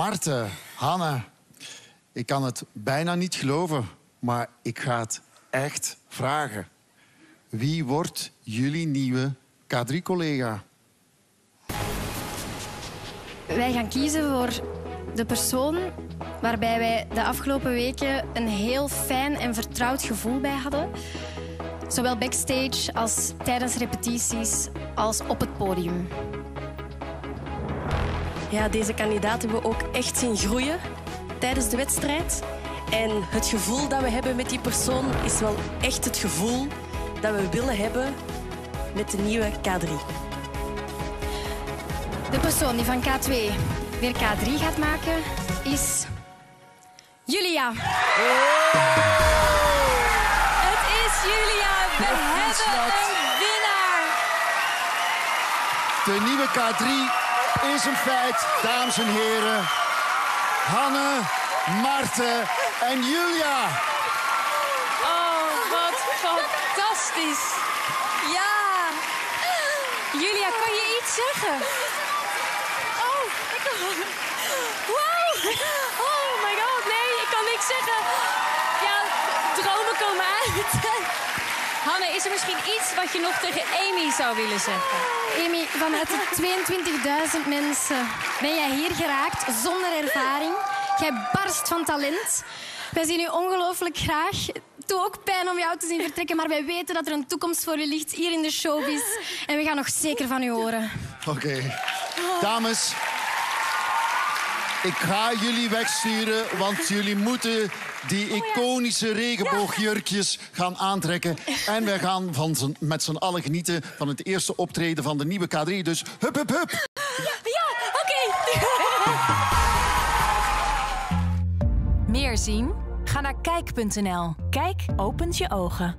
Marten, Hanne, ik kan het bijna niet geloven, maar ik ga het echt vragen. Wie wordt jullie nieuwe K3-collega? Wij gaan kiezen voor de persoon waarbij wij de afgelopen weken een heel fijn en vertrouwd gevoel bij hadden. Zowel backstage als tijdens repetities als op het podium. Ja, deze kandidaat hebben we ook echt zien groeien tijdens de wedstrijd. En het gevoel dat we hebben met die persoon is wel echt het gevoel dat we willen hebben met de nieuwe K3. De persoon die van K2 weer K3 gaat maken is Julia. Het is Julia. We hebben een winnaar. De nieuwe K3... is een feit, dames en heren. Hanne, Marten en Julia. Oh, wat fantastisch. Ja. Julia, kan je iets zeggen? Oh, wow. Oh my god, nee, ik kan niks zeggen. Ja, dromen komen uit. Hanne, is er misschien iets wat je nog tegen Amy zou willen zeggen? Amy, vanuit de 22.000 mensen ben jij hier geraakt zonder ervaring. Jij barst van talent. Wij zien u ongelooflijk graag. Het doet ook pijn om jou te zien vertrekken, maar wij weten dat er een toekomst voor u ligt hier in de showbiz. En we gaan nog zeker van u horen. Oké. Dames, ik ga jullie wegsturen, want jullie moeten die iconische regenboogjurkjes gaan aantrekken. En wij gaan met z'n allen genieten van het eerste optreden van de nieuwe K3. Dus hup, hup, hup. Ja, oké. Meer zien? Ga naar kijk.nl. Kijk opent je ogen.